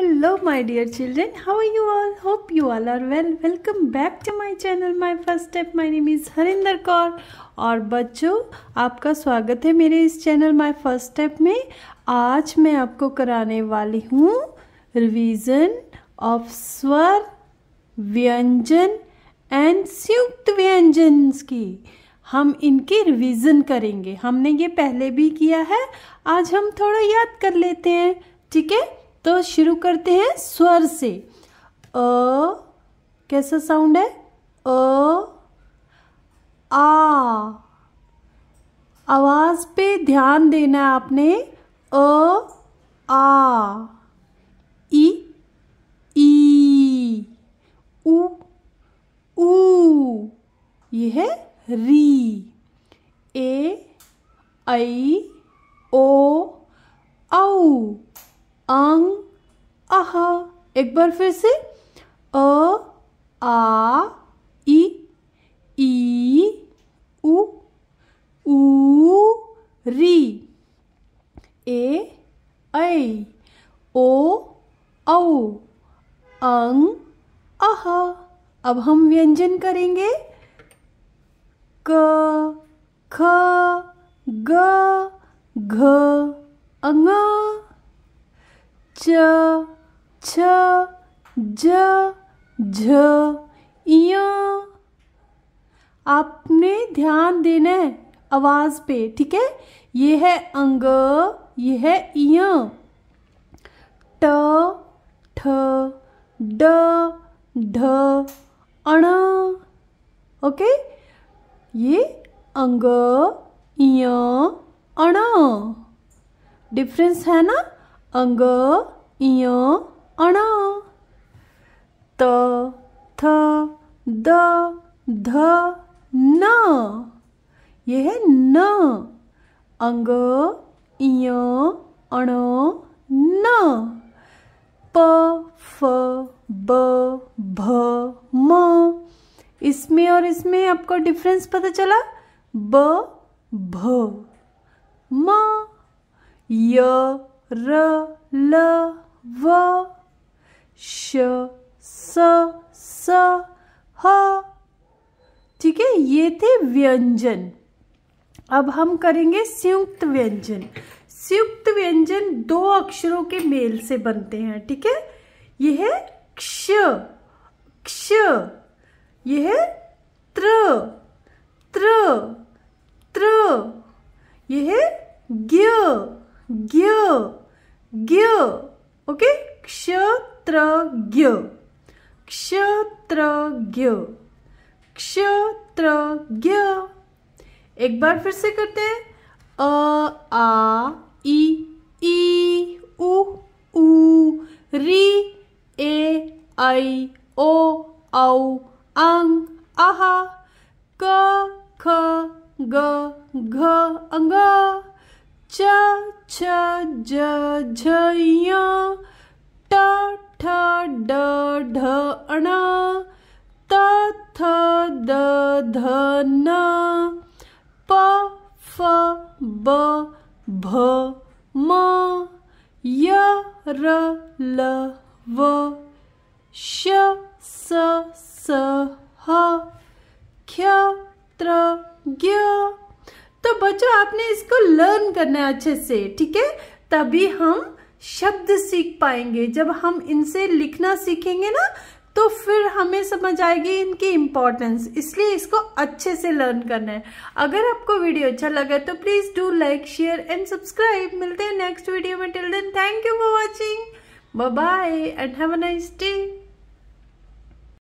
Hello my dear children, how are you all? Hope you all are well. Welcome back to my channel My First Step. My name is Harinder Kaur. और बच्चों आपका स्वागत है मेरे इस channel My First Step में. आज मैं आपको कराने वाली हूँ रिवीजन ऑफ स्वर, व्यंजन एंड संयुक्त व्यंजन की. हम इनके रिवीजन करेंगे. हमने ये पहले भी किया है, आज हम थोड़ा याद कर लेते हैं. ठीक है, तो शुरू करते हैं स्वर से. अ कैसा साउंड है? अ आ. आवाज पे ध्यान देना है आपने. अ आ. ई. उ ऊ. ये है री. ए ऐ ओ औ अंग अह. एक बार फिर से. अ आ ई ऊ री. ए ऐ ओ औ अंग अह. अब हम व्यंजन करेंगे. क ख ग घ अंग. च छ ज झ इ. आपने ध्यान देना है आवाज पे. ठीक है, ये है अंग, ये है इय. ट ठ ड ढ अण. ओके, ये अंग इय अण. डिफरेंस है ना? अंग इय अण. त थ द ध न. ये है न. अंग इय अण न. प फ ब भ म. इसमें और इसमें आपको डिफरेंस पता चला. ब भ म. य र ल व. श स ह. ठीक है, ये थे व्यंजन. अब हम करेंगे संयुक्त व्यंजन. संयुक्त व्यंजन दो अक्षरों के मेल से बनते हैं. ठीक है, ये है क्ष क्ष. ये है त्र त्र त्र. ये है ज्ञ ज्ञ ज्ञ. ओके, क्ष त्र ज्ञ. क्ष त्र ज्ञ. क्षत्रज्ञ. एक बार फिर से करते हैं. अ आ ई उ री. ए ऐ ओ औ अंग आह. क ख ग घ अंग. च छ ज झ य. ट ठ ड ढ अण. त थ द ध न. प फ ब भ म. य र ल व. श स स ह. ख्य त्र ज्ञ. तो बच्चों आपने इसको लर्न करना है अच्छे से. ठीक है, तभी हम शब्द सीख पाएंगे. जब हम इनसे लिखना सीखेंगे ना, तो फिर हमें समझ आएगी इनकी इम्पोर्टेंस. इसलिए इसको अच्छे से लर्न करना है. अगर आपको वीडियो अच्छा लगा तो please do like, share and subscribe. मिलते हैं नेक्स्ट वीडियो में. Till then thank you for watching. Bye bye and have a nice day.